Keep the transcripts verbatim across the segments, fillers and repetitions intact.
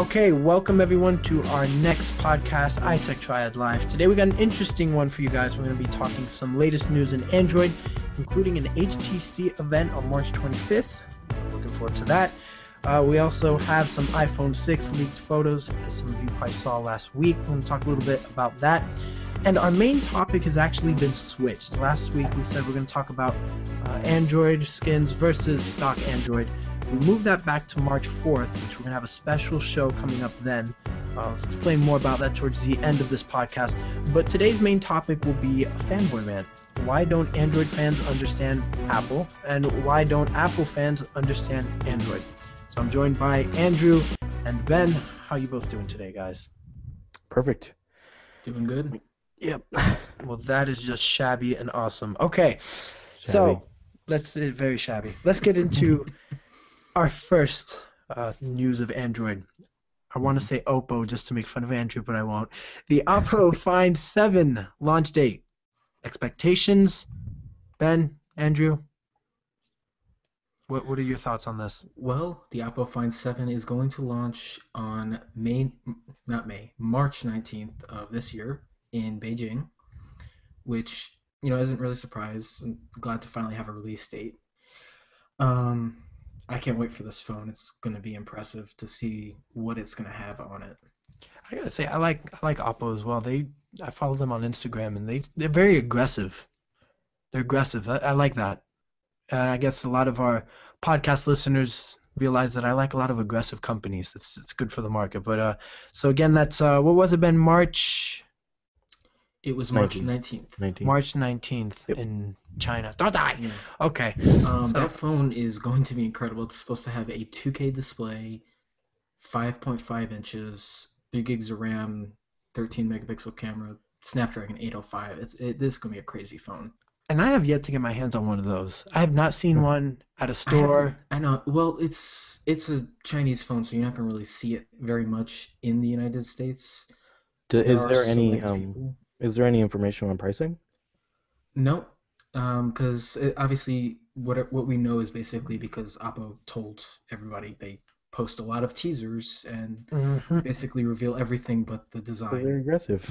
Okay, welcome everyone to our next podcast, iTechTriad Live. Today we got an interesting one for you guys. We're going to be talking some latest news in Android, including an H T C event on March twenty-fifth. Looking forward to that. Uh, we also have some iPhone six leaked photos, as some of you probably saw last week. We're going to talk a little bit about that. And our main topic has actually been switched. Last week we said we're going to talk about uh, Android skins versus stock Android. We moved that back to March fourth, which we're going to have a special show coming up then. Uh, let's explain more about that towards the end of this podcast. But today's main topic will be Fanboy Man. Why don't Android fans understand Apple? And why don't Apple fans understand Android? So I'm joined by Andrew and Ben. How are you both doing today, guys? Perfect. Doing good? Yep. Well, that is just shabby and awesome. Okay. Shabby. So let's uh, very shabby. Let's get into... Our first uh, news of Android. I want to say OPPO just to make fun of Andrew, but I won't. The OPPO Find seven launch date. Expectations? Ben, Andrew? What, what are your thoughts on this? Well, the OPPO Find seven is going to launch on May, not May, March nineteenth of this year in Beijing, which, you know, isn't really a surprise. I'm glad to finally have a release date. Um... I can't wait for this phone. It's going to be impressive to see what it's going to have on it. I gotta say, I like I like OPPO as well. They I follow them on Instagram, and they they're very aggressive. They're aggressive. I, I like that. And I guess a lot of our podcast listeners realize that I like a lot of aggressive companies. It's it's good for the market. But uh, so again, that's uh, what was it? Been March. It was March nineteenth. nineteenth. March nineteenth yep. In China. Don't die! Yeah. Okay. Um, so. That phone is going to be incredible. It's supposed to have a two K display, five point five inches, three gigs of RAM, thirteen megapixel camera, Snapdragon eight oh five. It's, it, this is going to be a crazy phone. And I have yet to get my hands on one of those. I have not seen one at a store. I, I know. Well, it's it's a Chinese phone, so you're not going to really see it very much in the United States. Do, is there, there any... Um, Is there any information on pricing? No, because um, obviously what it, what we know is basically because OPPO told everybody. They post a lot of teasers and mm-hmm. basically reveal everything but the design. They're aggressive.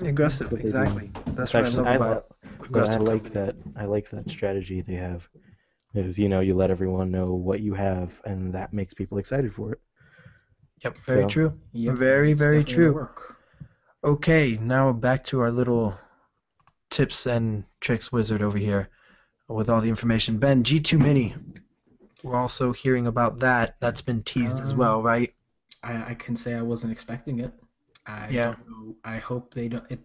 aggressive, but exactly. That's Actually, what I love about. I, I like that. I like that strategy they have. Is you know you let everyone know what you have, and that makes people excited for it. Yep. Very so, true. Yep, very very true. Work. Okay, now back to our little tips and tricks wizard over here with all the information. Ben, G two Mini. We're also hearing about that. That's been teased um, as well, right? I, I can say I wasn't expecting it. I yeah. Don't know, I hope they don't. It,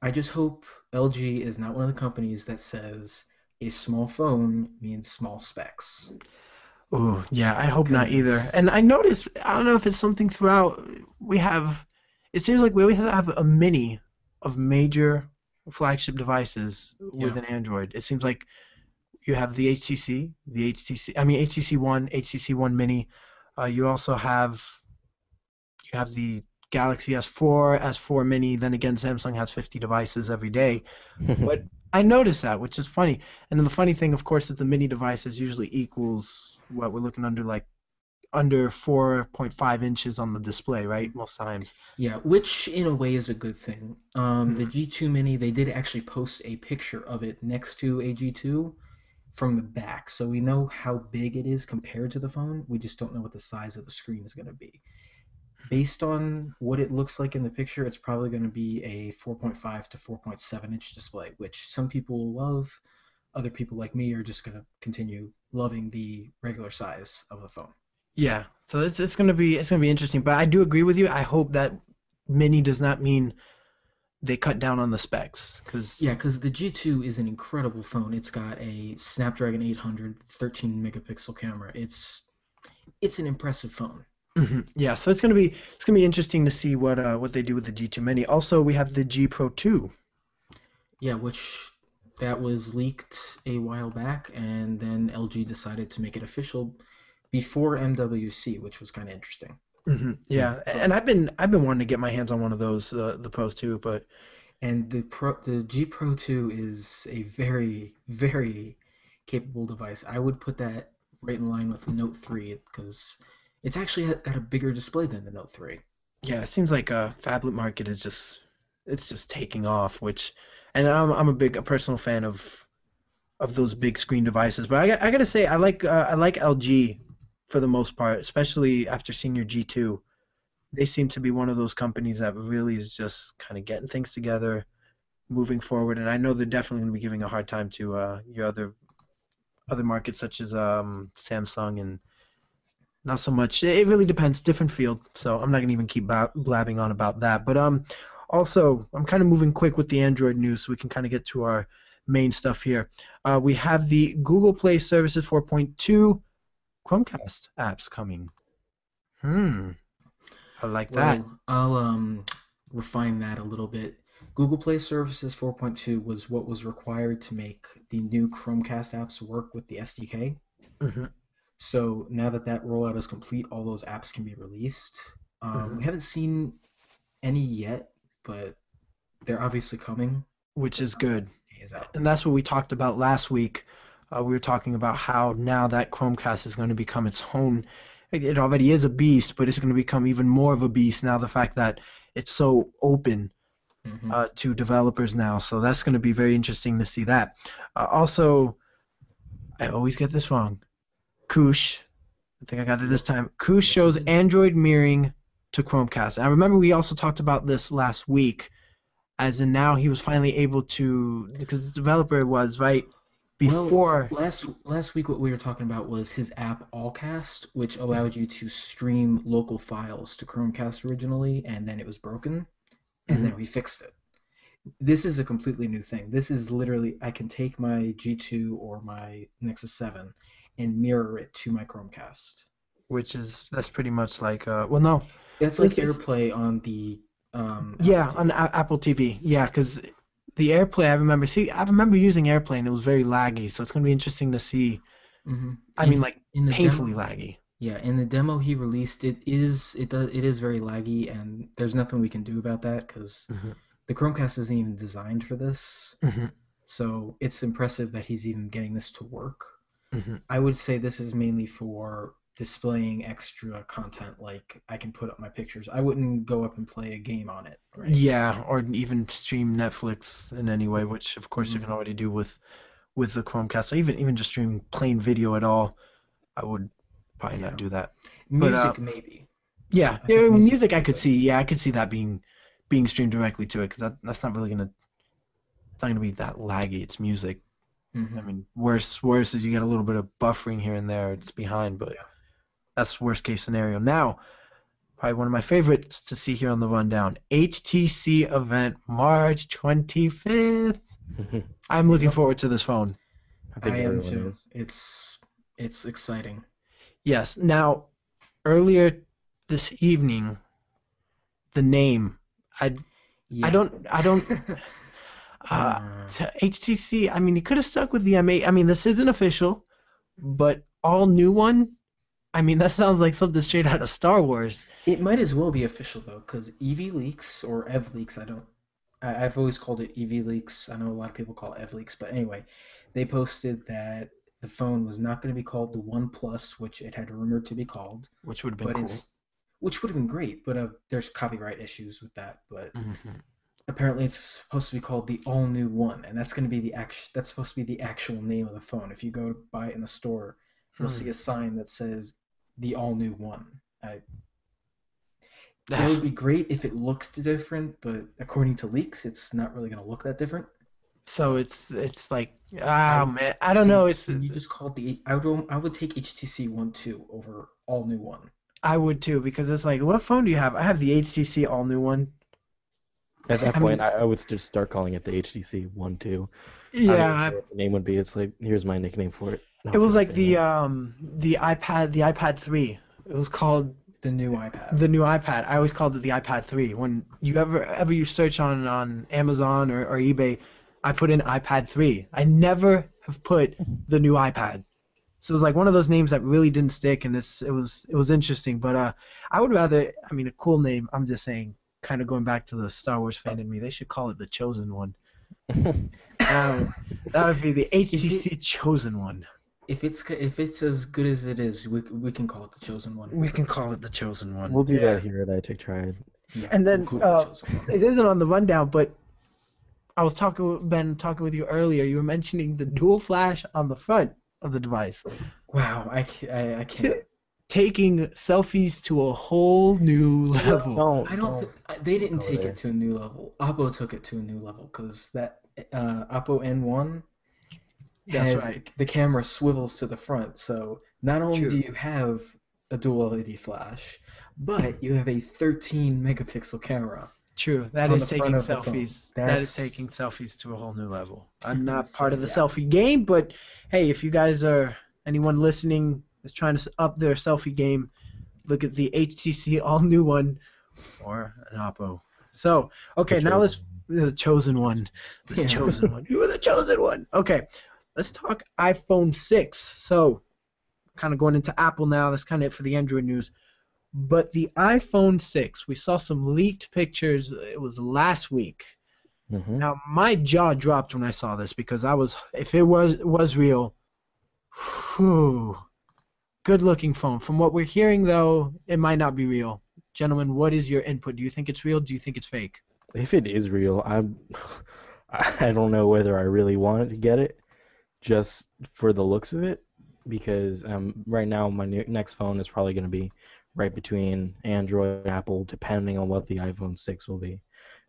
I just hope L G is not one of the companies that says a small phone means small specs. Ooh, yeah, I hope not either. And I noticed, I don't know if it's something throughout, we have... It seems like we always have a mini of major flagship devices with yeah. an Android. It seems like you have the H T C, the HTC, I mean HTC One, HTC One Mini. Uh, you also have you have the Galaxy S four, S four Mini. Then again, Samsung has fifty devices every day. But I noticed that, which is funny. And then the funny thing, of course, is the mini devices usually equals what we're looking under, like. Under four point five inches on the display, right? Most times. Yeah, which in a way is a good thing. Um, mm-hmm. The G two Mini, they did actually post a picture of it next to a G two from the back, so we know how big it is compared to the phone. We just don't know what the size of the screen is going to be. Based on what it looks like in the picture, it's probably going to be a four point five to four point seven inch display, which some people will love. Other people like me are just going to continue loving the regular size of the phone. Yeah, so it's it's gonna be it's gonna be interesting, but I do agree with you. I hope that mini does not mean they cut down on the specs, because yeah, because the G two is an incredible phone. It's got a Snapdragon eight hundred, thirteen megapixel camera. It's it's an impressive phone. Mm-hmm. Yeah, so it's gonna be it's gonna be interesting to see what uh, what they do with the G two Mini. Also, we have the G Pro two. Yeah, which. That was leaked a while back, and then L G decided to make it official. Before M W C, which was kind of interesting. Mm-hmm. Yeah, and I've been I've been wanting to get my hands on one of those uh, the Pros too, but and the Pro the G Pro two is a very very capable device. I would put that right in line with Note three because It's actually at a bigger display than the Note three. Yeah, it seems like a phablet market is just it's just taking off. Which, and I'm I'm a big a personal fan of of those big screen devices. But I I gotta say I like uh, I like L G for the most part, especially after seeing your G two. They seem to be one of those companies that really is just kind of getting things together, moving forward. And I know they're definitely going to be giving a hard time to uh, your other other markets such as um, Samsung and not so much. It really depends, different field. So I'm not going to even keep blabbing on about that. But um, also, I'm kind of moving quick with the Android news so we can kind of get to our main stuff here. Uh, we have the Google Play Services four point two Chromecast apps coming. Hmm. I like that. Well, I'll um, refine that a little bit. Google Play Services four point two was what was required to make the new Chromecast apps work with the S D K. Mm-hmm. So now that that rollout is complete, all those apps can be released. Um, mm-hmm. We haven't seen any yet, but they're obviously coming. Which is good. And that's what we talked about last week. Uh, we were talking about how now that Chromecast is going to become its own. It already is a beast, but it's going to become even more of a beast now, the fact that it's so open mm-hmm. uh, to developers now. So that's going to be very interesting to see that. Uh, also, I always get this wrong. Koosh, I think I got it this time. Koosh shows Android mirroring to Chromecast. And I remember we also talked about this last week, as in now he was finally able to, because the developer was, right? Before well, last last week, what we were talking about was his app Allcast, which allowed you to stream local files to Chromecast originally, and then it was broken, and mm-hmm. then we fixed it. This is a completely new thing. This is literally I can take my G two or my Nexus seven and mirror it to my Chromecast. Which is that's pretty much like uh well no, that's like it's, AirPlay on the um yeah Apple on a- Apple T V yeah because. The AirPlay, I remember. See, I remember using AirPlay, and it was very laggy. So it's going to be interesting to see. Mm-hmm. I in, mean, like in the painfully demo, laggy. Yeah, in the demo he released, it is it does it is very laggy, and there's nothing we can do about that because mm-hmm. the Chromecast isn't even designed for this. Mm-hmm. So it's impressive that he's even getting this to work. Mm-hmm. I would say this is mainly for displaying extra content, like I can put up my pictures. I wouldn't go up and play a game on it. Right? Yeah, or even stream Netflix in any way, which of course mm-hmm. you can already do with with the Chromecast. So even even just stream plain video at all, I would probably yeah. not do that. Music but, uh, maybe. Yeah, I yeah music, music I could see. Yeah, I could see that being being streamed directly to it because that, that's not really gonna it's not gonna be that laggy. It's music. Mm-hmm. I mean, worse worse is you get a little bit of buffering here and there. It's behind, but. Yeah. That's worst case scenario. Now, probably one of my favorites to see here on the rundown. H T C event March twenty-fifth. I'm looking forward to this phone. I, think I am too. Is. It's it's exciting. Yes. Now, earlier this evening, the name I yeah. I don't I don't uh, H T C. I mean, he could have stuck with the M eight. I mean, this isn't official, but all new one. I mean, that sounds like something straight out of Star Wars. It might as well be official, though, because EVLeaks or EVLeaks, I don't... I, I've always called it EVLeaks. I know a lot of people call it EVLeaks, but anyway, they posted that the phone was not going to be called the OnePlus, which it had rumored to be called. Which would have been cool. Which would have been great, but uh, there's copyright issues with that, but mm-hmm. apparently it's supposed to be called the all-new one, and that's going to be the act- That's supposed to be the actual name of the phone. If you go to buy it in the store, you'll hmm. see a sign that says... the all-new one. I, that would be great if it looked different, but according to leaks, it's not really going to look that different. So it's it's like, ah, oh, man, I don't know. It's you just called the I would I would take H T C One Two over all-new one. I would too because it's like, what phone do you have? I have the H T C all-new one. At that I point, mean, I, I would just start calling it the H T C One Two. Yeah, I don't know I, what the name would be. It's like, here's my nickname for it. It was like the um the iPad the iPad three. It was called the new iPad. The new iPad. I always called it the iPad three. When you ever ever you search on, on Amazon or, or eBay, I put in iPad three. I never have put the new iPad. So it was like one of those names that really didn't stick, and it's it was it was interesting. But uh, I would rather I mean a cool name. I'm just saying, kind of going back to the Star Wars fan in me. They should call it the Chosen One. um, that would be the H T C Chosen One. If it's if it's as good as it is, we we can call it the chosen one. We can call it the chosen one. We'll do yeah. that here at iTechTriad. Yeah, and then we'll uh, the it isn't on the rundown, but I was talking Ben talking with you earlier. You were mentioning the dual flash on the front of the device. Wow, I I, I can't. Taking selfies to a whole new level. Don't, I don't. Th- don't they didn't take there. it to a new level. OPPO took it to a new level because that uh, OPPO N one. That's has right. The camera swivels to the front, so not only True. do you have a dual L E D flash, but you have a thirteen megapixel camera. True. That is taking selfies. That is taking selfies to a whole new level. I'm not part of the yeah. selfie game, but hey, if you guys are anyone listening is trying to up their selfie game, look at the H T C all new one or an OPPO. So okay, now let's the chosen one. The yeah. chosen one. You were the chosen one. Okay. Let's talk iPhone six. So, kind of going into Apple now. That's kind of it for the Android news. But the iPhone six, we saw some leaked pictures. It was last week. Mm-hmm. Now, my jaw dropped when I saw this because I was, if it was was real, whew, good-looking phone. From what we're hearing, though, it might not be real. Gentlemen, what is your input? Do you think it's real? Do you think it's fake? If it is real, I'm, I don't know whether I really wanted to get it. Just for the looks of it, because um, right now my new, next phone is probably going to be right between Android and Apple, depending on what the iPhone six will be.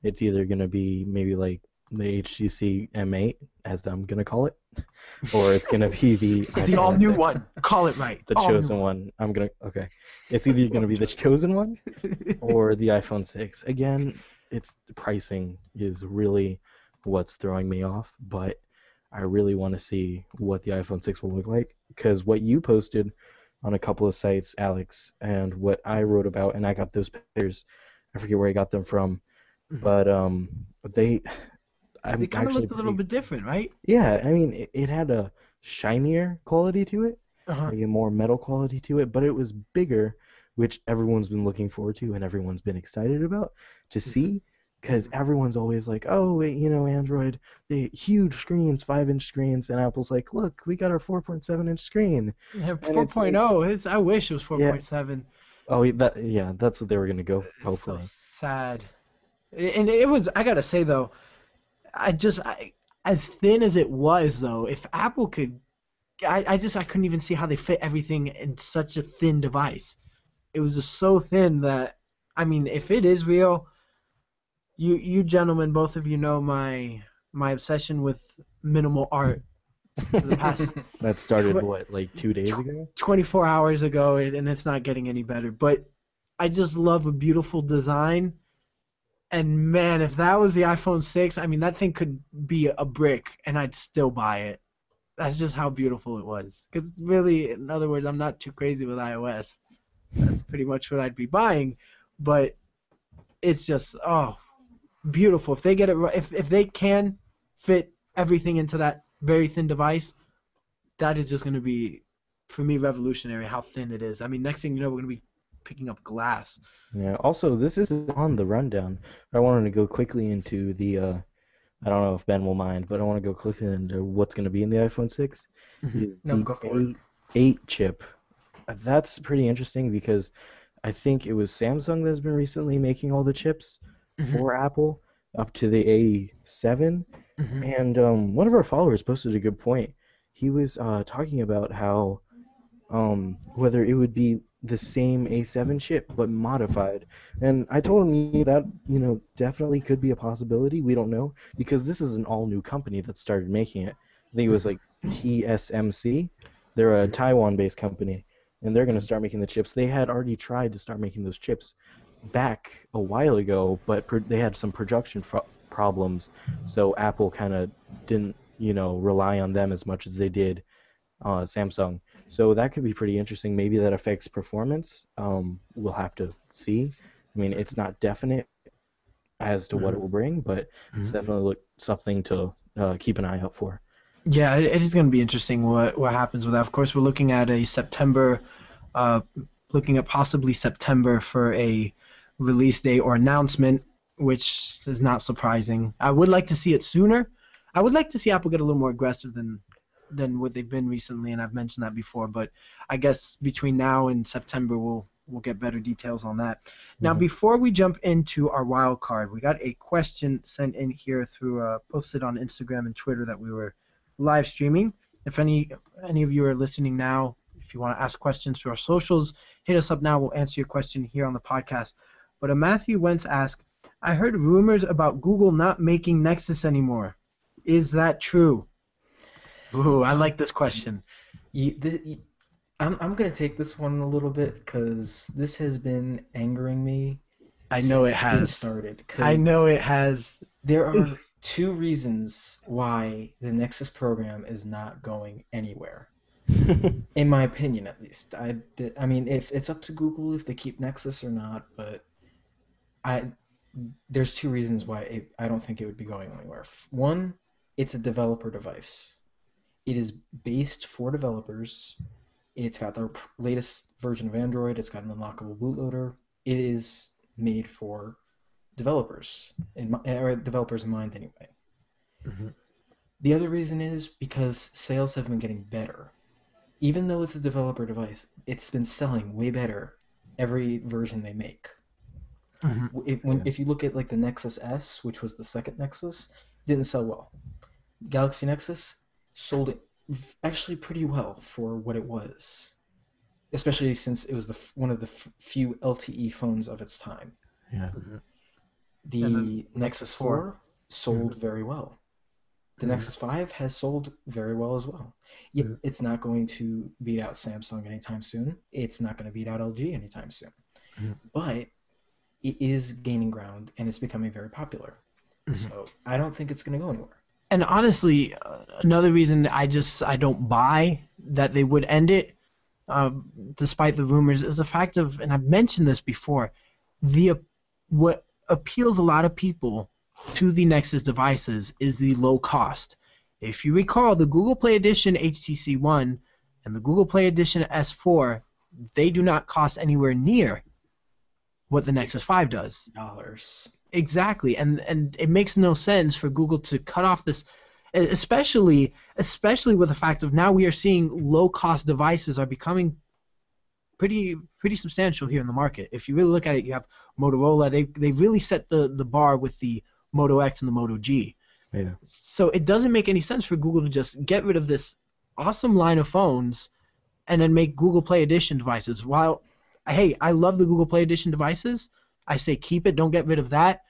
It's either going to be maybe like the H T C M eight, as I'm going to call it, or it's going to be the it's the all-new one. Call it right. The all chosen new. one. I'm going to... Okay. It's either going to be the chosen one or the iPhone six. Again, it's pricing is really what's throwing me off, but I really want to see what the iPhone six will look like, because what you posted on a couple of sites, Alex, and what I wrote about, and I got those pictures. I forget where I got them from, mm-hmm. but um, they. I'm they kind of looked a little pretty, bit different, right? Yeah, I mean, it, it had a shinier quality to it, uh-huh. like a more metal quality to it, but it was bigger, which everyone's been looking forward to and everyone's been excited about to mm-hmm. see. Because everyone's always like, oh, you know, Android, the huge screens, five-inch screens, and Apple's like, look, we got our four point seven inch screen. Yeah, four point oh, it's, like, I wish it was four point seven. Yeah. Oh, that, yeah, that's what they were going to go, hopefully. It's so sad. And it was, I got to say, though, I just, I, as thin as it was, though, if Apple could, I, I just, I couldn't even see how they fit everything in such a thin device. It was just so thin that, I mean, if it is real... You you gentlemen, both of you know my my obsession with minimal art for the past that started tw- what, like two days tw- ago? twenty-four hours ago, and it's not getting any better. But I just love a beautiful design. And man, if that was the iPhone six, I mean that thing could be a brick and I'd still buy it. That's just how beautiful it was. Because really, in other words, I'm not too crazy with iOS. That's pretty much what I'd be buying. But it's just oh beautiful. If they get it, if if they can fit everything into that very thin device, that is just going to be, for me, revolutionary. How thin it is. I mean, next thing you know, we're going to be picking up glass. Yeah. Also, this is on the rundown. I wanted to go quickly into the. Uh, I don't know if Ben will mind, but I want to go quickly into what's going to be in the iPhone six. Mm-hmm. Is no, the go for it. eight chip. That's pretty interesting because I think it was Samsung that's been recently making all the chips. Mm-hmm. For Apple, up to the A seven, mm-hmm. and um, one of our followers posted a good point. He was uh, talking about how um, whether it would be the same A seven chip but modified, and I told him that you know definitely could be a possibility. We don't know because this is an all-new company that started making it. I think it was like T S M C. They're a Taiwan-based company, and they're going to start making the chips. They had already tried to start making those chips back a while ago, but pr- they had some production fr- problems, so Apple kind of didn't, you know, rely on them as much as they did uh, Samsung. So that could be pretty interesting. Maybe that affects performance. Um, we'll have to see. I mean, it's not definite as to what it will bring, but mm-hmm. it's definitely look, something to uh, keep an eye out for. Yeah, it is going to be interesting what what happens with that. Of course, we're looking at a September, uh, looking at possibly September for a release day or announcement, which is not surprising. I would like to see it sooner. I would like to see Apple get a little more aggressive than than what they've been recently, and I've mentioned that before, but I guess between now and September we'll we'll get better details on that. Now, mm-hmm. before we jump into our wild card, we got a question sent in here through uh, posted on Instagram and Twitter that we were live streaming. If any any of you are listening now, if you want to ask questions through our socials, hit us up now. We'll answer your question here on the podcast. But uh, Matthew Wentz asked, I heard rumors about Google not making Nexus anymore. Is that true? Ooh, I like this question. You, th you, I'm, I'm going to take this one a little bit because this has been angering me. I know it has. Started. I know it has. There are two reasons why the Nexus program is not going anywhere, in my opinion at least. I, I mean, if it's up to Google if they keep Nexus or not, but I there's two reasons why it, I don't think it would be going anywhere. One, it's a developer device. It is based for developers. It's got the latest version of Android. It's got an unlockable bootloader. It is made for developers, in my, or developers in mind anyway. Mm-hmm. The other reason is because sales have been getting better. Even though it's a developer device, it's been selling way better every version they make. Mm-hmm. If, when, if you look at like the Nexus S, which was the second Nexus, didn't sell well. Galaxy Nexus sold it actually pretty well for what it was, especially since it was the one of the f few L T E phones of its time. Yeah. Mm-hmm. The Nexus four sold mm-hmm. very well. The mm-hmm. Nexus five has sold very well as well. Yep, mm-hmm. It's not going to beat out Samsung anytime soon. It's not going to beat out L G anytime soon. Mm-hmm. But it is gaining ground, and it's becoming very popular. Mm-hmm. So I don't think it's going to go anywhere. And honestly, uh, another reason I just I don't buy that they would end it, uh, despite the rumors, is the fact of, and I've mentioned this before, the what appeals a lot of people to the Nexus devices is the low cost. If you recall, the Google Play Edition H T C One and the Google Play Edition S four, they do not cost anywhere near what the Nexus five does. Dollars. Exactly, and and it makes no sense for Google to cut off this, especially especially with the fact of now we are seeing low-cost devices are becoming pretty pretty substantial here in the market. If you really look at it, you have Motorola. They they really set the the bar with the Moto X and the Moto G. Yeah. So it doesn't make any sense for Google to just get rid of this awesome line of phones and then make Google Play Edition devices. While, hey, I love the Google Play Edition devices. I say keep it. Don't get rid of that,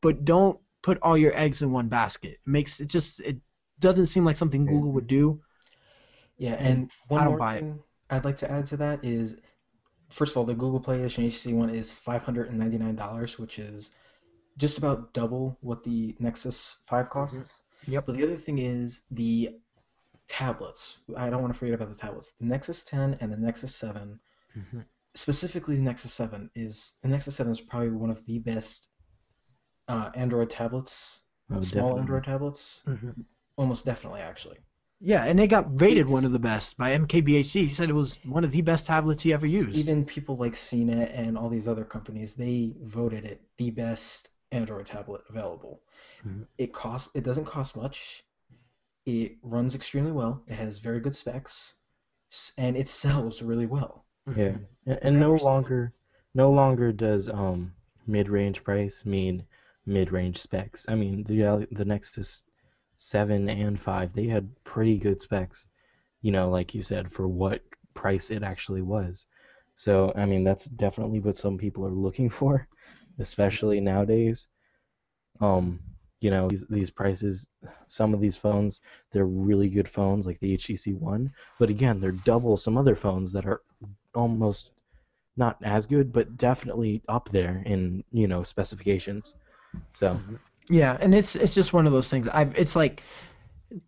but don't put all your eggs in one basket. It makes it just it doesn't seem like something Google would do. Yeah, and, and one I don't more buy thing it. I'd like to add to that is, first of all, the Google Play Edition H T C One is five hundred and ninety nine dollars, which is just about double what the Nexus five costs. Yep. But the other thing is the tablets. I don't want to forget about the tablets. The Nexus ten and the Nexus seven. Mm-hmm. Specifically, the Nexus seven is the Nexus seven is probably one of the best uh, Android tablets, oh, small definitely. Android tablets, mm-hmm. almost definitely actually. Yeah, and it got rated it's, one of the best by M K B H D. He said it was one of the best tablets he ever used. Even people like C net and all these other companies, they voted it the best Android tablet available. Mm-hmm. It costs. It doesn't cost much. It runs extremely well. It has very good specs, and it sells really well. Yeah, and no longer, no longer does um mid-range price mean mid-range specs. I mean, the the Nexus seven and five, they had pretty good specs, you know, like you said, for what price it actually was. So I mean, that's definitely what some people are looking for, especially nowadays. Um, you know, these, these prices, some of these phones, they're really good phones, like the H T C One, but again, they're double some other phones that are almost not as good, but definitely up there in, you know, specifications. So yeah, and it's it's just one of those things. I it's like,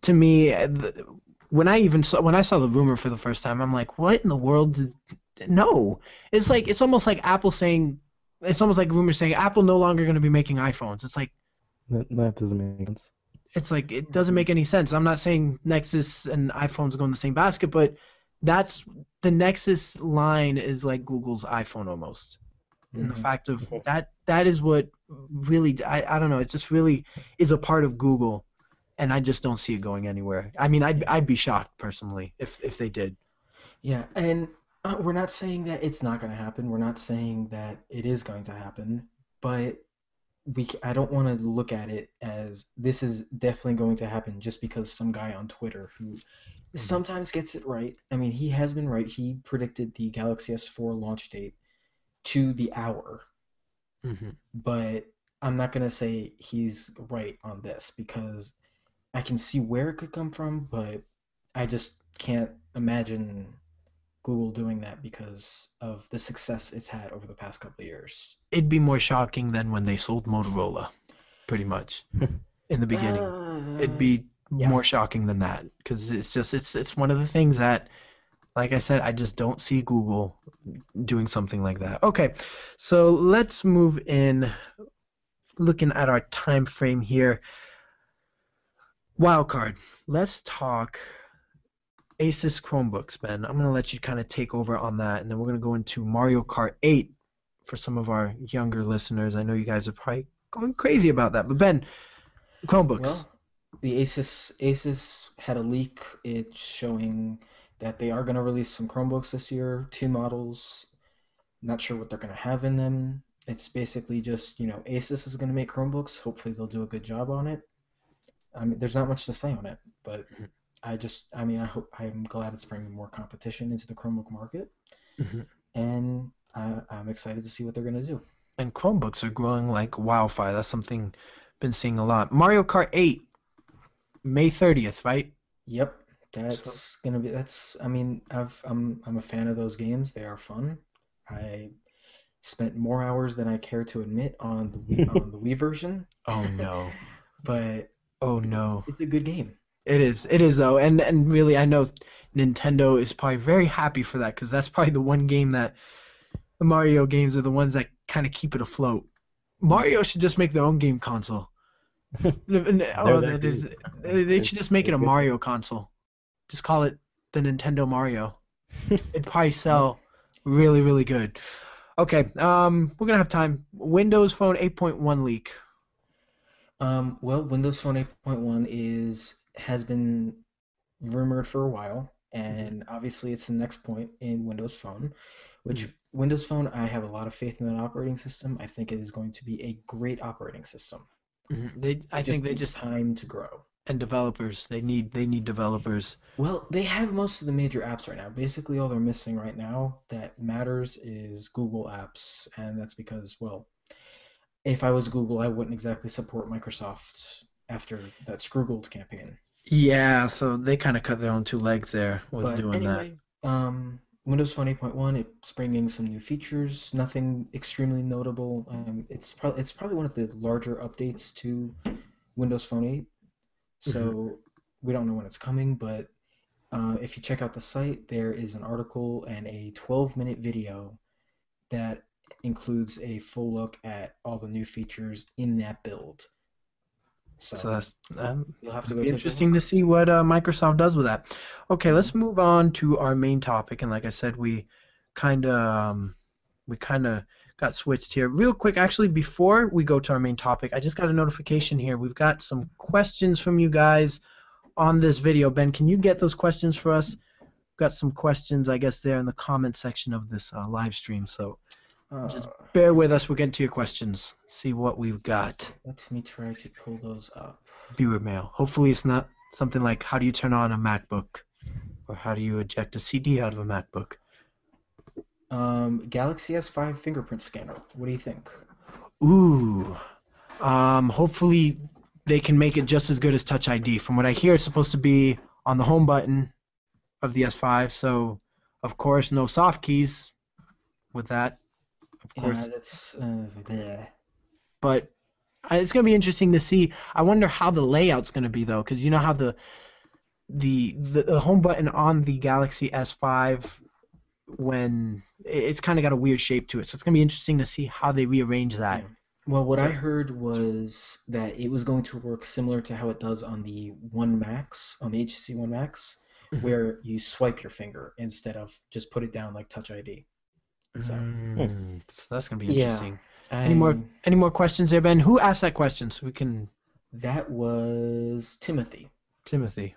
to me, the, when I even saw when I saw the rumor for the first time, I'm like, what in the world? Did, no, it's like it's almost like Apple saying, it's almost like rumors saying Apple no longer going to be making iPhones. It's like that, that doesn't make sense. It's like it doesn't make any sense. I'm not saying Nexus and iPhones go in the same basket, but that's the Nexus line is like Google's iPhone almost. Mm-hmm. And the fact of that that is what really I, I don't know, it just really is a part of Google. and I just don't see it going anywhere. I mean, I'd, I'd be shocked, personally, if, if they did. Yeah, and uh, we're not saying that it's not going to happen. We're not saying that it is going to happen, but we I don't want to look at it as this is definitely going to happen just because some guy on Twitter who sometimes gets it right. I mean, he has been right. He predicted the Galaxy S four launch date to the hour, mm-hmm. but I'm not going to say he's right on this because I can see where it could come from, but I just can't imagine Google doing that because of the success it's had over the past couple of years. It'd be more shocking than when they sold Motorola, pretty much, in the beginning. Uh, It'd be yeah. more shocking than that because it's just it's it's one of the things that, like I said, I just don't see Google doing something like that. Okay, so let's move in. Looking at our time frame here, wildcard. Let's talk Asus Chromebooks, Ben. I'm going to let you kind of take over on that, and then we're going to go into Mario Kart eight for some of our younger listeners. I know you guys are probably going crazy about that, but Ben, Chromebooks. Well, the Asus Asus had a leak. It's showing that they are going to release some Chromebooks this year, two models. Not sure what they're going to have in them. It's basically just, you know, Asus is going to make Chromebooks. Hopefully they'll do a good job on it. I mean, there's not much to say on it, but... I just, I mean, I hope, I'm glad it's bringing more competition into the Chromebook market, mm-hmm. and uh, I'm excited to see what they're going to do. And Chromebooks are growing like wildfire. That's something I've been seeing a lot. Mario Kart eight, May thirtieth, right? Yep, that's so. gonna be. That's, I mean, I've, I'm, I'm a fan of those games. They are fun. I spent more hours than I care to admit on the Wii, on the Wii version. Oh no! but oh no! It's, it's a good game. It is. It is, though. And and really, I know Nintendo is probably very happy for that because that's probably the one game that the Mario games are the ones that kind of keep it afloat. Mario should just make their own game console. oh, that is, they should just make it a Mario console. Just call it the Nintendo Mario. It'd probably sell really, really good. Okay, um, we're going to have time. Windows Phone eight point one leak. Um, well, Windows Phone eight point one is... has been rumored for a while, and obviously it's the next point in Windows Phone, which mm-hmm. Windows Phone, I have a lot of faith in that operating system. I think it is going to be a great operating system. Mm-hmm. They, I think they just time to grow. And developers, they need they need developers. Well, they have most of the major apps right now. Basically, all they're missing right now that matters is Google apps, and that's because, well, if I was Google, I wouldn't exactly support Microsoft after that Scroogled campaign. Yeah, so they kind of cut their own two legs there with but doing anyway, that. Um, Windows Phone eight point one, it's bringing some new features, nothing extremely notable. Um, it's, pro- it's probably one of the larger updates to Windows Phone eight, so mm-hmm. we don't know when it's coming, but uh, if you check out the site, there is an article and a twelve-minute video that includes a full look at all the new features in that build. So, so that's um, you'll have to go interesting to see what uh, Microsoft does with that. Okay, let's move on to our main topic. And like I said, we kind of um, we kind of got switched here. Real quick, actually, before we go to our main topic, I just got a notification here. We've got some questions from you guys on this video. Ben, can you get those questions for us? We've got some questions, I guess, there in the comment section of this uh, live stream. So just bear with us. We'll get to your questions. See what we've got. Let me try to pull those up. Viewer mail. Hopefully it's not something like, how do you turn on a MacBook? Or how do you eject a C D out of a MacBook? Um, Galaxy S five fingerprint scanner. What do you think? Ooh. Um, hopefully they can make it just as good as Touch I D. From what I hear, it's supposed to be on the home button of the S five. So, of course, no soft keys with that. Of course, yeah, that's, uh, but it's going to be interesting to see. I wonder how the layout's going to be, though, because you know how the, the the the home button on the Galaxy S five, when it's kind of got a weird shape to it. So it's going to be interesting to see how they rearrange that. Well, what I heard was that it was going to work similar to how it does on the One Max, on the H T C One Max, mm-hmm. where you swipe your finger instead of just put it down like Touch I D. So. Mm, so that's gonna be interesting. Yeah, I... Any more any more questions there, Ben? Who asked that question so we can That was Timothy. Timothy.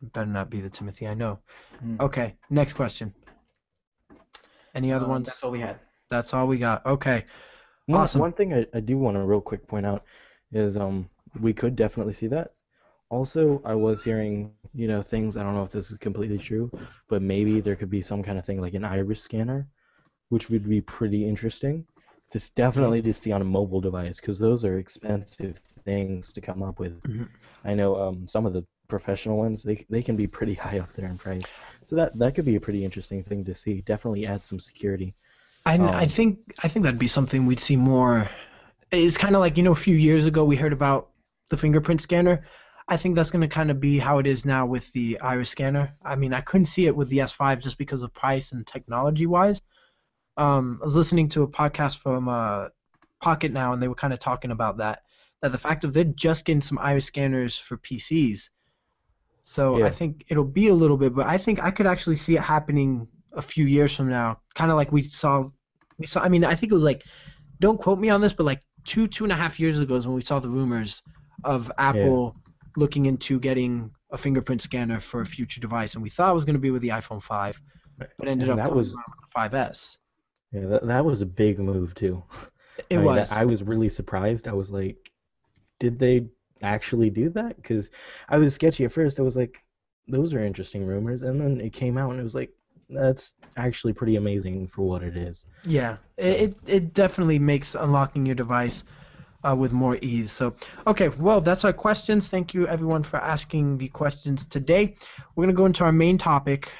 Better not be the Timothy I know. Mm. Okay, next question. Any other um, ones? That's all we had. That's all we got. Okay. One, awesome. One thing I, I do want to real quick point out is um we could definitely see that. Also, I was hearing, you know, things, I don't know if this is completely true, but maybe there could be some kind of thing like an iris scanner, which would be pretty interesting. This definitely to see on a mobile device, because those are expensive things to come up with. Mm-hmm. I know um, some of the professional ones, they they can be pretty high up there in price. So that that could be a pretty interesting thing to see. Definitely add some security. I um, I think I think that'd be something we'd see more. It's kind of like, you know, a few years ago we heard about the fingerprint scanner. I think that's going to kind of be how it is now with the iris scanner. I mean, I couldn't see it with the S five just because of price and technology-wise. Um, I was listening to a podcast from uh, Pocket Now, and they were kind of talking about that, that the fact of they're just getting some iris scanners for P Cs. So yeah. I think it'll be a little bit, but I think I could actually see it happening a few years from now, kind of like we saw, we saw. I mean, I think it was like, don't quote me on this, but like two, two and a half years ago is when we saw the rumors of Apple... Yeah. looking into getting a fingerprint scanner for a future device, and we thought it was going to be with the iPhone five, but ended and up that was with the five S. Yeah, that, that was a big move too. It I mean, was. That, I was really surprised. I was like, did they actually do that? Because I was sketchy at first. I was like, those are interesting rumors, and then it came out, and it was like, that's actually pretty amazing for what it is. Yeah, so. it it definitely makes unlocking your device. Uh, with more ease. So, okay, well, that's our questions. Thank you, everyone, for asking the questions today. We're going to go into our main topic.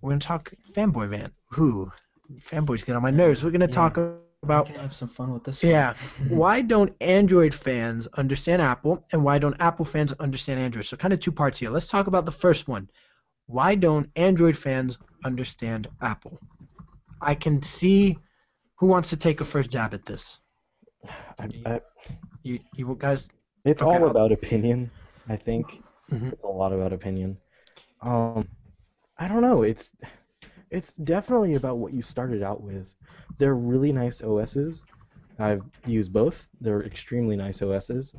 We're going to talk Fanboy Rant. Ooh, fanboys get on my nerves. We're going to yeah. talk about... We can have some fun with this one. Yeah. Why don't Android fans understand Apple, and why don't Apple fans understand Android? So kind of two parts here. Let's talk about the first one. Why don't Android fans understand Apple? I can see who wants to take a first jab at this. I, I, you, you guys. It's okay, all I'll... about opinion, I think. Mm-hmm. It's a lot about opinion. Um, I don't know. It's, it's definitely about what you started out with. They're really nice O Ss. I've used both. They're extremely nice O Ss.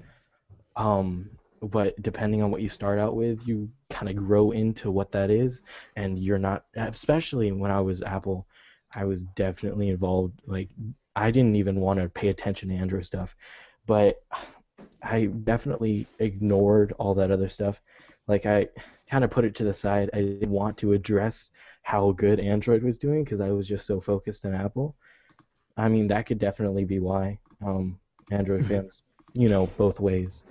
Um, but depending on what you start out with, you kind of grow into what that is, and you're not. Especially when I was Apple, I was definitely involved. Like. I didn't even want to pay attention to Android stuff, but I definitely ignored all that other stuff. Like, I kind of put it to the side. I didn't want to address how good Android was doing because I was just so focused on Apple. I mean, that could definitely be why um, Android fans, you know, both ways.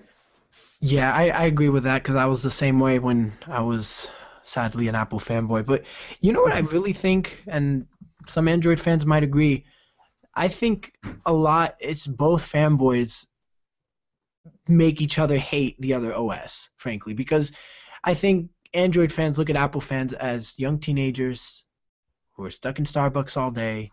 Yeah, I, I agree with that because I was the same way when I was sadly an Apple fanboy. But you know what I really think, and some Android fans might agree, I think a lot, it's both fanboys make each other hate the other O S, frankly, because I think Android fans look at Apple fans as young teenagers who are stuck in Starbucks all day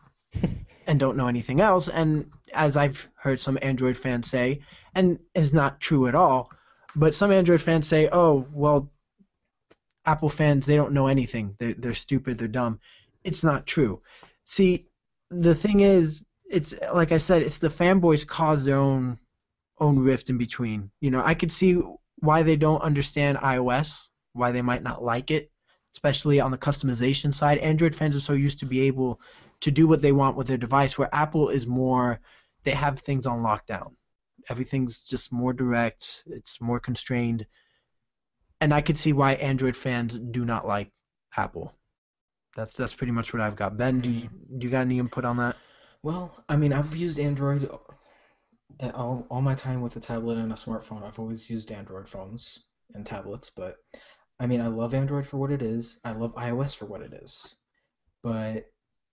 and don't know anything else, and as I've heard some Android fans say, and is not true at all, but some Android fans say, oh, well, Apple fans, they don't know anything. They're, they're stupid, they're dumb. It's not true. See, the thing is, it's like I said, it's the fanboys cause their own own rift in between. You know, I could see why they don't understand iOS, why they might not like it, especially on the customization side. Android fans are so used to be able to do what they want with their device, where Apple is more, they have things on lockdown. Everything's just more direct, it's more constrained. And I could see why Android fans do not like Apple. That's that's pretty much what I've got. Ben, do you, do you got any input on that? Well, I mean, I've used Android all, all my time with a tablet and a smartphone. I've always used Android phones and tablets, but, I mean, I love Android for what it is. I love iOS for what it is. But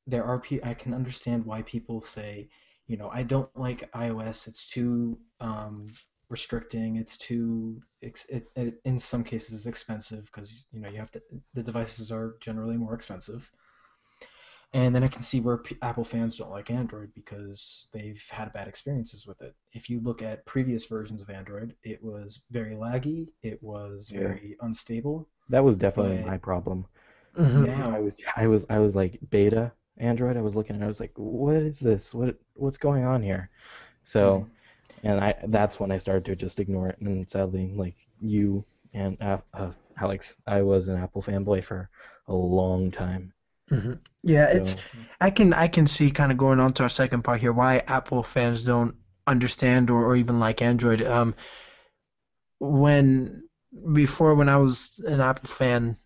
there are pe- I can understand why people say, you know, I don't like iOS. It's too um, restricting. It's too, it, it, in some cases, expensive because, you know, you have to, the devices are generally more expensive. And then I can see where P- Apple fans don't like Android because they've had bad experiences with it. If you look at previous versions of Android, it was very laggy. It was yeah. very unstable. That was definitely but my problem. Mm-hmm. Now I was, I was, I was like beta Android. I was looking and I was like, what is this? What, what's going on here? So And I that's when I started to just ignore it. And sadly, like you and uh, uh, Alex, I was an Apple fanboy for a long time. Mm-hmm. Yeah, so, it's I can I can see kind of going on to our second part here why Apple fans don't understand or, or even like Android. Um, when before when I was an Apple fan,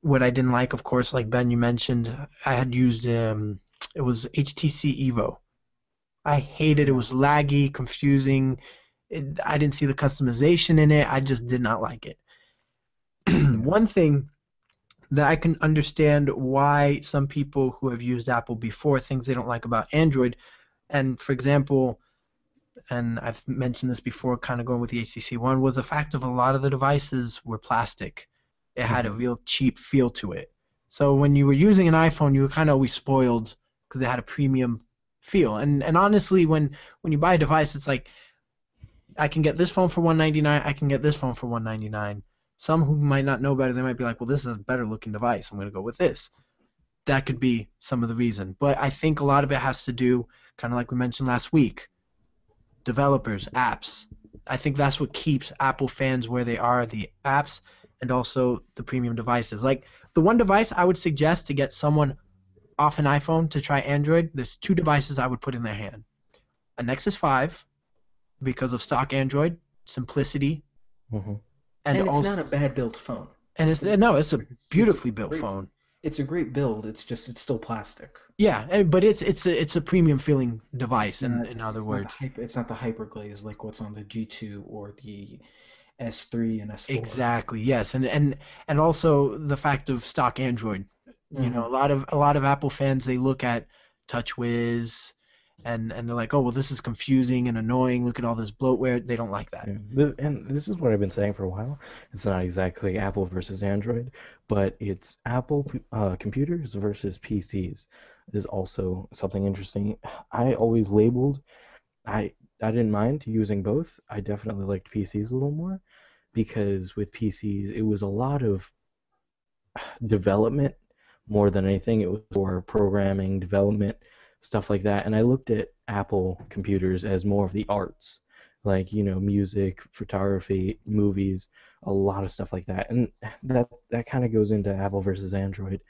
what I didn't like, of course, like Ben you mentioned, I had used um, it was H T C Evo. I hated it. It was laggy, confusing. It, I didn't see the customization in it. I just did not like it. One thing that I can understand why some people who have used Apple before things they don't like about Android, and for example, and I've mentioned this before, kind of going with the H T C one, was the fact of a lot of the devices were plastic. It had a real cheap feel to it. So when you were using an iPhone, you were kind of always spoiled because it had a premium feel. And and honestly, when, when you buy a device, it's like, I can get this phone for one ninety-nine, I can get this phone for one ninety-nine. Some who might not know better, they might be like, well, this is a better looking device, I'm going to go with this. That could be some of the reason. But I think a lot of it has to do, kind of like we mentioned last week, developers, apps. I think that's what keeps Apple fans where they are, the apps and also the premium devices. Like the one device I would suggest to get someone off an iPhone to try Android, there's two devices I would put in their hand. A Nexus five, because of stock Android, simplicity. Mm-hmm. And, and it's also, not a bad built phone. And it's no, it's a beautifully it's a built great, phone. It's a great build. It's just it's still plastic. Yeah, but it's it's a it's a premium feeling device. Not, in in other it's words, not the, it's not the hyperglaze like what's on the G two or the S three and S four. Exactly. Yes, and and and also the fact of stock Android. Mm-hmm. You know, a lot of a lot of Apple fans, they look at TouchWiz. And and they're like, oh, well, this is confusing and annoying. Look at all this bloatware. They don't like that. Yeah. And this is what I've been saying for a while. It's not exactly Apple versus Android, but it's Apple uh, computers versus P Cs is also something interesting. I always labeled, I, I didn't mind using both. I definitely liked P Cs a little more because with P Cs, it was a lot of development more than anything. It was for programming, development, stuff like that, and I looked at Apple computers as more of the arts, like, you know, music, photography, movies, a lot of stuff like that. And that that kind of goes into Apple versus Android,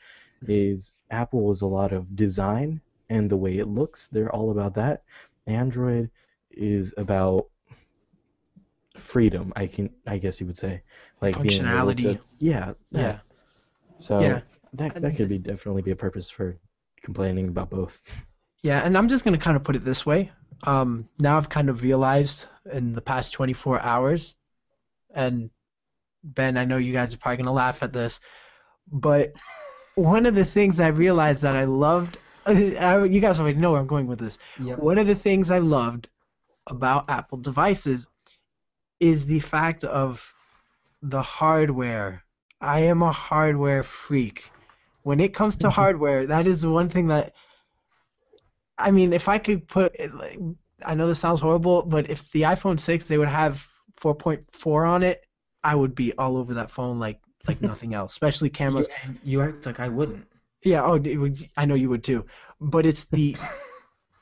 is Apple is a lot of design and the way it looks. They're all about that. Android is about freedom, I can I guess you would say. Like functionality. Being able to, yeah. That. Yeah. So yeah. that that could be definitely be a purpose for complaining about both. Yeah, and I'm just going to kind of put it this way. Um, now I've kind of realized in the past twenty-four hours, and Ben, I know you guys are probably going to laugh at this, but one of the things I realized that I loved, I, you guys already know where I'm going with this. Yep. One of the things I loved about Apple devices is the fact of the hardware. I am a hardware freak. When it comes to hardware, that is the one thing that, I mean, if I could put, I know this sounds horrible, but if the iPhone six, they would have four point four on it, I would be all over that phone like like nothing else, especially cameras. You, you act like I wouldn't. Yeah, oh, I know you would too. But it's the,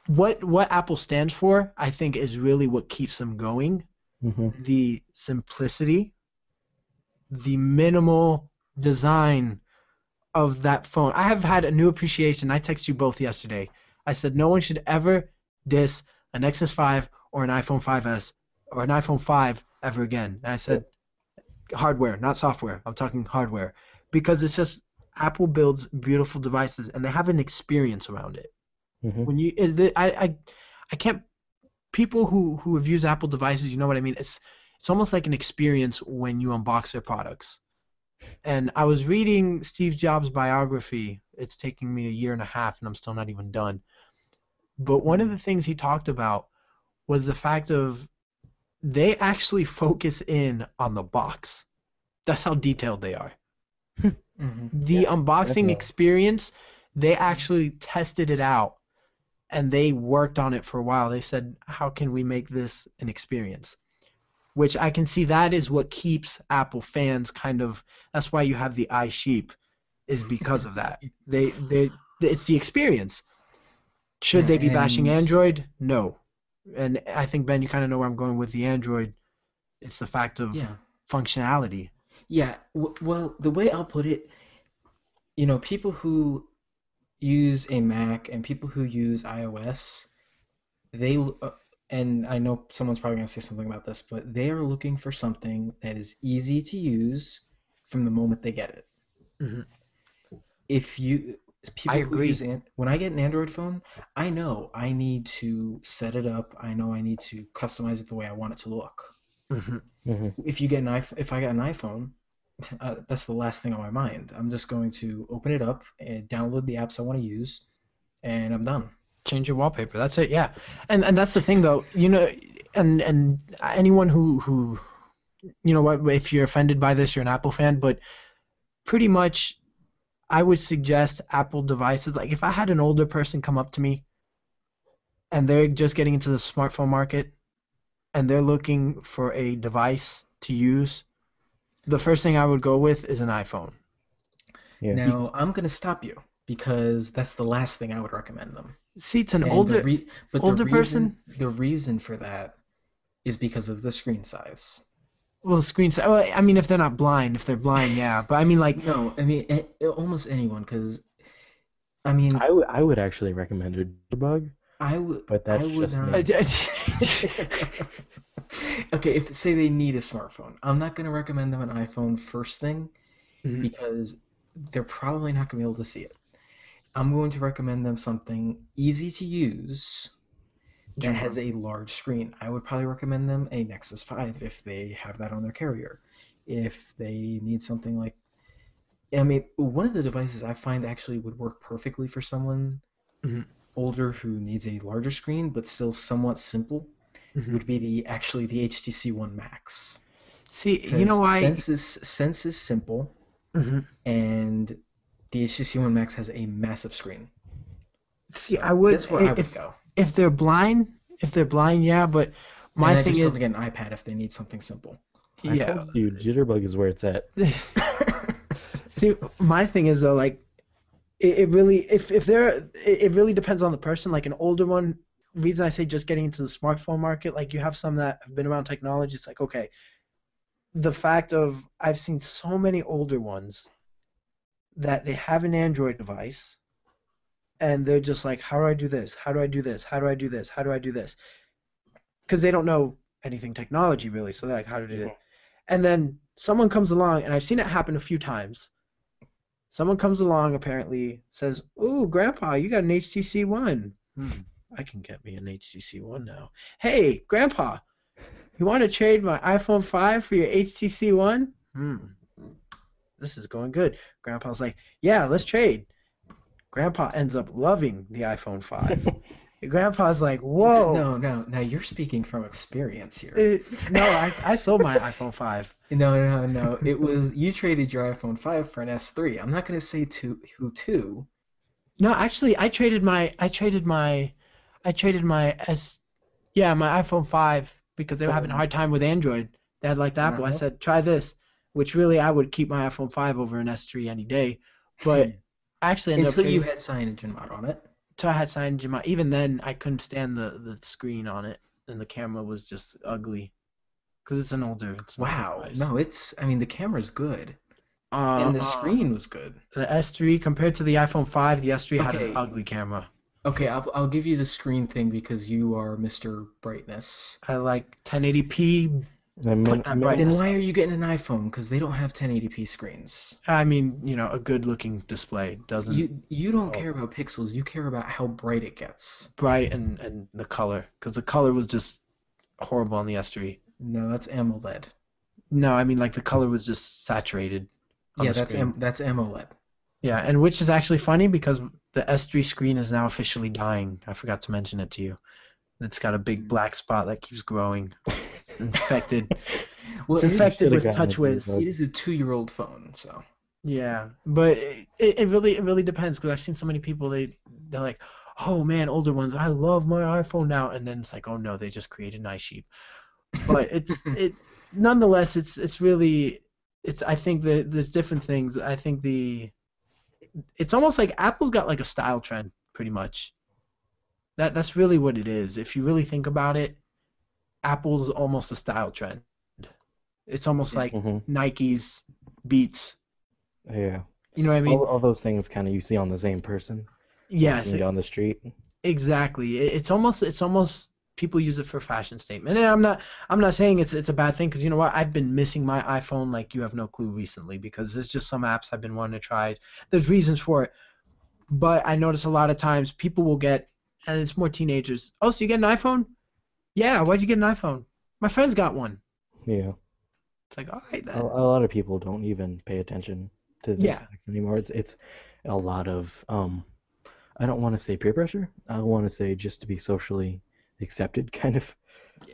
what what Apple stands for, I think, is really what keeps them going. Mm-hmm. The simplicity, the minimal design of that phone. I have had a new appreciation. I texted you both yesterday. I said no one should ever diss a Nexus five or an iPhone five S or an iPhone five ever again. And I said hardware, not software. I'm talking hardware. Because it's just Apple builds beautiful devices and they have an experience around it. Mm-hmm. When you I, I I can't people who, who have used Apple devices, you know what I mean? It's it's almost like an experience when you unbox their products. And I was reading Steve Jobs' biography. It's taking me a year and a half, and I'm still not even done. But one of the things he talked about was the fact of they actually focus in on the box. That's how detailed they are. Mm-hmm. The yeah, unboxing definitely. Experience, they actually tested it out, and they worked on it for a while. They said, how can we make this an experience? Which I can see that is what keeps Apple fans kind of. That's why you have the iSheep, is because of that. They they it's the experience. Should they be bashing Android? No, and I think, Ben, you kind of know where I'm going with the Android. It's the fact of yeah. functionality. Yeah. W- well, the way I'll put it, you know, people who use a Mac and people who use iOS, they uh, and I know someone's probably going to say something about this, but they are looking for something that is easy to use from the moment they get it. Mm-hmm. If you... People I agree. Use an, when I get an Android phone, I know I need to set it up. I know I need to customize it the way I want it to look. Mm-hmm. Mm-hmm. If you get an iPhone, if I got an iPhone, uh, that's the last thing on my mind. I'm just going to open it up and download the apps I want to use, and I'm done. Change your wallpaper. That's it. Yeah, and and that's the thing though. You know, and and anyone who who, you know what, if you're offended by this, you're an Apple fan, but pretty much. I would suggest Apple devices. Like if I had an older person come up to me and they're just getting into the smartphone market and they're looking for a device to use, the first thing I would go with is an iPhone. Yeah. Now, I'm going to stop you because that's the last thing I would recommend them. See, it's an and older, the re- but older the reason, person. The reason for that is because of the screen size. Well, screen size. Well, I mean, if they're not blind, if they're blind, yeah. But I mean, like, no, I mean, it, it, almost anyone, because, I mean, I, w- I would actually recommend a debug. I would, but that's I would just not. Okay, if say they need a smartphone, I'm not gonna recommend them an iPhone first thing, mm-hmm. because they're probably not gonna be able to see it. I'm going to recommend them something easy to use. That has a large screen. I would probably recommend them a Nexus five if they have that on their carrier. If they need something like... I mean, one of the devices I find actually would work perfectly for someone mm-hmm. older who needs a larger screen but still somewhat simple mm-hmm. would be the actually the H T C One Max. See, you know why... Sense is, Sense is simple, mm-hmm. and the H T C One Max has a massive screen. See, so I would... That's where if, I would go. If they're blind, if they're blind, yeah. But my and thing is, get an iPad if they need something simple. I yeah, told you, jitterbug is where it's at. See, my thing is though, like, it, it really, if if they're, it, it really depends on the person. Like an older one, reason I say just getting into the smartphone market, like you have some that have been around technology. It's like okay, the fact of I've seen so many older ones that they have an Android device. And they're just like, how do I do this? How do I do this? How do I do this? How do I do this? Because they don't know anything technology, really. So they're like, how to do it? Yeah. And then someone comes along, and I've seen it happen a few times. Someone comes along, apparently, says, ooh, Grandpa, you got an H T C One. Hmm, I can get me an H T C One now. Hey, Grandpa, you want to trade my iPhone five for your H T C One? Hmm, this is going good. Grandpa's like, yeah, let's trade. Grandpa ends up loving the iPhone five. Grandpa's like, whoa. No, no, no, you're speaking from experience here. It, no, I I sold my iPhone five. No, no, no, it was, you traded your iPhone five for an S three. I'm not going to say to who to. No, actually, I traded my, I traded my, I traded my S, yeah, my iPhone five because they were having a hard time with Android. They had liked Apple. Uh-huh. I said, try this, which really I would keep my iPhone five over an S three any day, but... Actually, until you had CyanogenMod on it. Until I had CyanogenMod. Even then, I couldn't stand the, the screen on it, and the camera was just ugly. Because it's an older. It's an wow. Older no, it's. I mean, the camera's good. Uh, and the screen uh, was good. The S three, compared to the iPhone five, the S three okay. had an ugly camera. Okay, I'll I'll give you the screen thing because you are Mister Brightness. I like ten eighty p. Then, then why are you getting an iPhone? Because they don't have ten eighty p screens. I mean, you know, a good-looking display doesn't... You you don't oh. care about pixels. You care about how bright it gets. Bright and, and the color. Because the color was just horrible on the S three. No, that's AMOLED. No, I mean, like, the color was just saturated on yeah, the that's am, that's AMOLED. Yeah, and which is actually funny because the S three screen is now officially dying. I forgot to mention it to you. It's got a big black spot that keeps growing. It's infected. Well, it's infected with TouchWiz. It is a two-year-old phone, so. Yeah, but it, it really it really depends because I've seen so many people they they're like, oh man, older ones, I love my iPhone now, and then it's like, oh no, they just created an iSheep. But it's it nonetheless, it's it's really it's I think that there's different things. I think the it's almost like Apple's got like a style trend pretty much. That that's really what it is. If you really think about it, Apple's almost a style trend. It's almost like mm-hmm. Nike's Beats. Yeah. You know what I mean? All, all those things kind of you see on the same person. Yes. It, on the street. Exactly. It, it's almost it's almost people use it for fashion statement. And I'm not I'm not saying it's it's a bad thing, because you know what? I've been missing my iPhone like you have no clue recently, because there's just some apps I've been wanting to try. There's reasons for it. But I notice a lot of times people will get, and it's more teenagers, oh, so you get an iPhone? Yeah, why'd you get an iPhone? My friend's got one. Yeah. It's like, all right, then. A, a lot of people don't even pay attention to these yeah. facts anymore. It's it's a lot of, um, I don't want to say peer pressure. I want to say just to be socially accepted, kind of.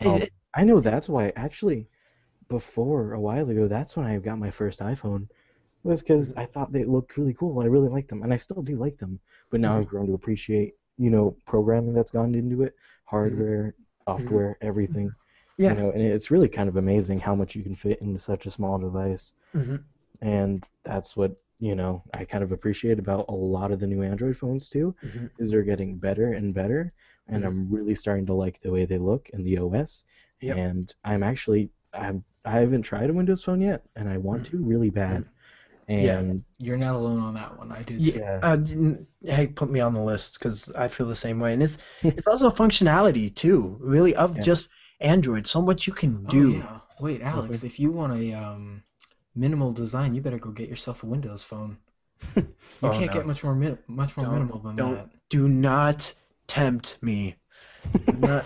Um, it, I know that's why, actually, before, a while ago, that's when I got my first iPhone, was because I thought they looked really cool. I really liked them, and I still do like them. But now mm-hmm. I've grown to appreciate, you know, programming that's gone into it, hardware, software, everything. Yeah. You know, and it's really kind of amazing how much you can fit into such a small device. Mm-hmm. And that's what, you know, I kind of appreciate about a lot of the new Android phones, too, mm-hmm. is they're getting better and better. And mm-hmm. I'm really starting to like the way they look and the O S. Yep. And I'm actually, I'm, I haven't tried a Windows phone yet, and I want mm-hmm. to really bad. Mm-hmm. And yeah, you're not alone on that one. I do. Yeah. Uh, hey, put me on the list, because I feel the same way. And it's it's also functionality too, really, of yeah. just Android. So much you can do. Oh, yeah. Wait, Alex, if you want a um, minimal design, you better go get yourself a Windows phone. You oh, can't no. get much more min- much more don't, minimal than don't, that. Do not tempt me. Do not.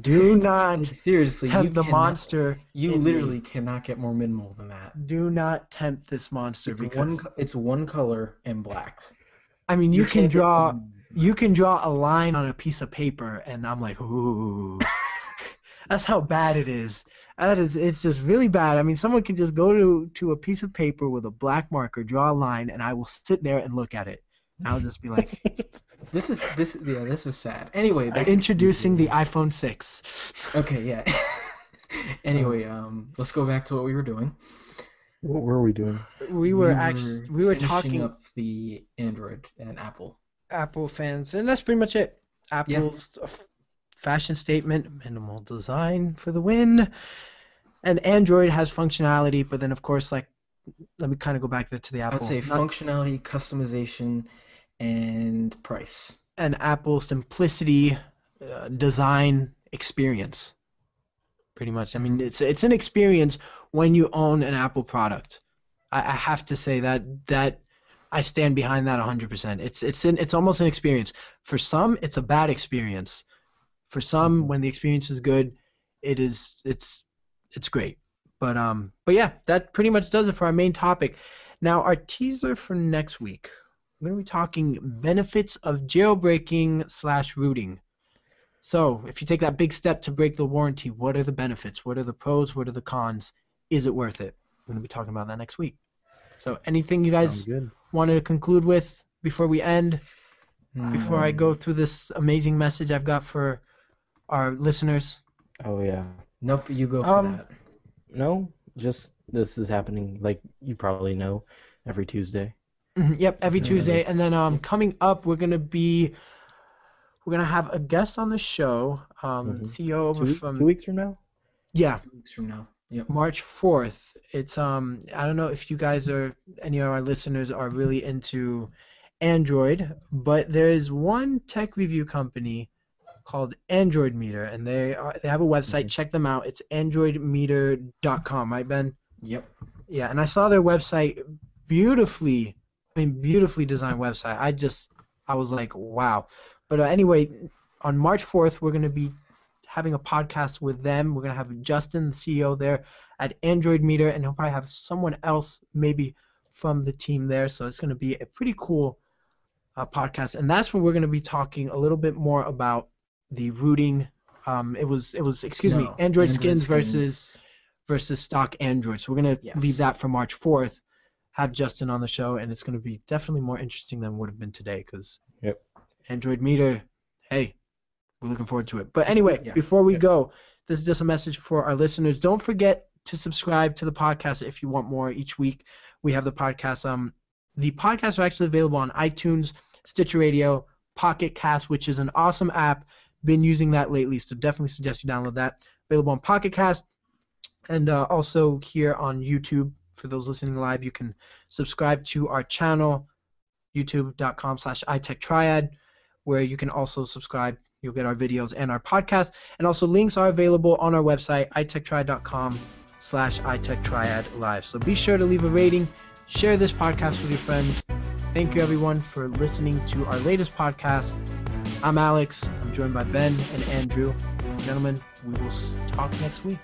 Do not seriously tempt you the cannot, monster. You literally me. cannot get more minimal than that. Do not tempt this monster, it's because one, it's one color and black. I mean, you, you can draw you can draw a line on a piece of paper, and I'm like, ooh, that's how bad it is. That is, it's just really bad. I mean, someone can just go to to a piece of paper with a black marker, draw a line, and I will sit there and look at it. And I'll just be like. This is this yeah. This is sad. Anyway, back introducing the iPhone six. Okay, yeah. Anyway, um, let's go back to what we were doing. What were we doing? We were, we were actually we were talking up the Android and Apple. Apple fans, and that's pretty much it. Apple's yep. fashion statement, minimal design for the win. And Android has functionality, but then of course, like, let me kind of go back there to the Apple. I'd say Not, functionality, customization. And price. And Apple simplicity, uh, design, experience. Pretty much. I mean, it's it's an experience when you own an Apple product. I, I have to say that that I stand behind that one hundred percent. It's it's an, it's almost an experience. For some, it's a bad experience. For some, when the experience is good, it is it's it's great. But um, but yeah, that pretty much does it for our main topic. Now, our teaser for next week. We're going to be talking benefits of jailbreaking slash rooting. So if you take that big step to break the warranty, what are the benefits? What are the pros? What are the cons? Is it worth it? We're going to be talking about that next week. So anything you guys wanted to conclude with before we end, mm. before I go through this amazing message I've got for our listeners? Oh, yeah. Nope, you go for um, that. No, just this is happening, like you probably know, every Tuesday. Mm-hmm. Yep, every Tuesday, and then um, coming up, we're gonna be, we're gonna have a guest on the show, um, mm-hmm. C E O over two, from two weeks from now. Yeah, two weeks from now. Yep. March fourth. It's um, I don't know if you guys are, any of our listeners are really into Android, but there is one tech review company called Android Meter, and they are, they have a website. Mm-hmm. Check them out. It's android meter dot com, right, Ben? Yep. Yeah, and I saw their website beautifully. I mean, beautifully designed website. I just, I was like, wow. But uh, anyway, on March fourth, we're going to be having a podcast with them. We're going to have Justin, the C E O there at Android Meter, and he'll probably have someone else maybe from the team there. So it's going to be a pretty cool uh, podcast. And that's when we're going to be talking a little bit more about the rooting. Um, it was, it was, excuse no, me, Android, Android skins, skins versus versus stock Android. So we're going to yes. leave that for March fourth. Have Justin on the show, and it's going to be definitely more interesting than would have been today, because yep. Android Meter, hey, we're looking forward to it. But anyway, yeah. before we yeah. go, this is just a message for our listeners. Don't forget to subscribe to the podcast if you want more. Each week we have the podcast. Um, the podcasts are actually available on iTunes, Stitcher Radio, Pocket Casts, which is an awesome app. Been using that lately, so definitely suggest you download that. Available on Pocket Cast and uh, also here on YouTube. For those listening live, you can subscribe to our channel, youtube dot com slash iTechTriad, where you can also subscribe. You'll get our videos and our podcast. And also links are available on our website, itechtriad dot com slash itechtriadlive. So be sure to leave a rating, share this podcast with your friends. Thank you, everyone, for listening to our latest podcast. I'm Alex. I'm joined by Ben and Andrew. Gentlemen, we will talk next week.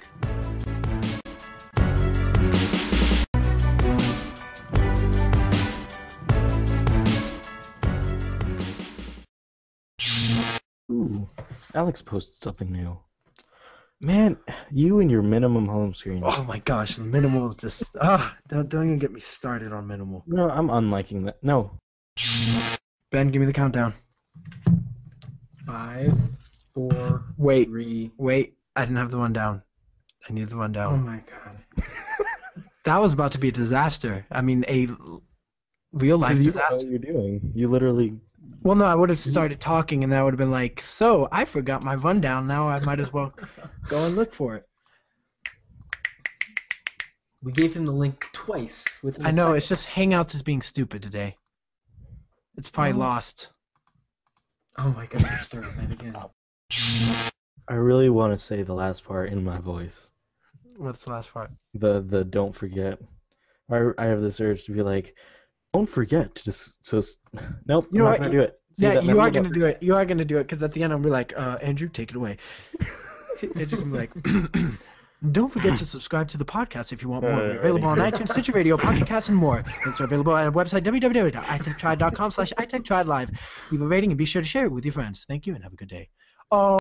Alex posted something new. Man, you and your minimum home screen. Oh my gosh, the minimal is just ah. Don't don't even get me started on minimal. No, I'm unliking that. No. Ben, give me the countdown. Five, four. Wait, three. Wait. I didn't have the one down. I need the one down. Oh my god. That was about to be a disaster. I I mean, a real life disaster. You know what you're doing. You literally. Well, no, I would have started talking, and that would have been like, so, I forgot my rundown. Now I might as well go and look for it. We gave him the link twice. Within I know, second. It's just Hangouts is being stupid today. It's probably um, lost. Oh, my God, you're starting that again. I really want to say the last part in my voice. What's the last part? The the don't forget. I, I have this urge to be like, don't forget to just so. Nope, you I'm are not gonna do it. See yeah, you are gonna up. do it. You are gonna do it because at the end I'll be like, uh, Andrew, take it away. Andrew can be like, don't forget to subscribe to the podcast if you want more. We're uh, available on iTunes, Stitcher Radio, Pocket Casts, and more. It's available at our website w w w dot itechtriad dot com slash itechtriadlive. Leave a rating and be sure to share it with your friends. Thank you and have a good day. Oh.